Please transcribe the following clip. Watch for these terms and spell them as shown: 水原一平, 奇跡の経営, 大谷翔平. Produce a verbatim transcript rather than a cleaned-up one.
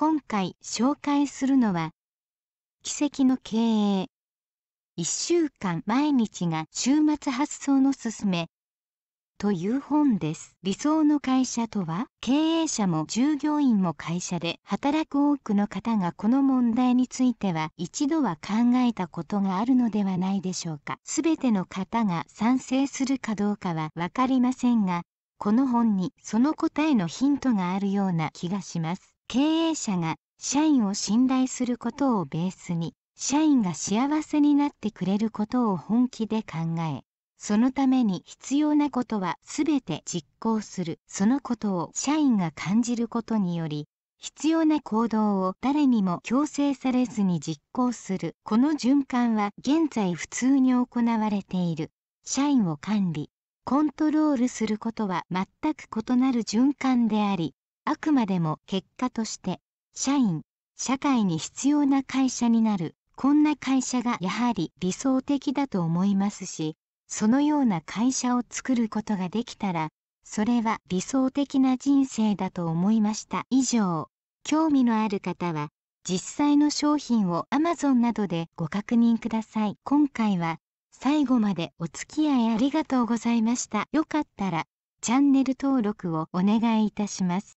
今回紹介するのは、奇跡の経営。一週間毎日が週末発想のすすめという本です。理想の会社とは、経営者も従業員も会社で働く多くの方がこの問題については一度は考えたことがあるのではないでしょうか。すべての方が賛成するかどうかはわかりませんが、この本にその答えのヒントがあるような気がします。経営者が社員を信頼することをベースに、社員が幸せになってくれることを本気で考え、そのために必要なことはすべて実行する。そのことを社員が感じることにより、必要な行動を誰にも強制されずに実行する。この循環は現在普通に行われている。社員を管理、コントロールすることは全く異なる循環であり、あくまでも結果として、社員、社会に必要な会社になる。こんな会社がやはり理想的だと思いますし、そのような会社を作ることができたら、それは理想的な人生だと思いました。以上、興味のある方は、実際の商品を アマゾン などでご確認ください。今回は、最後までお付き合いありがとうございました。よかったら、チャンネル登録をお願いいたします。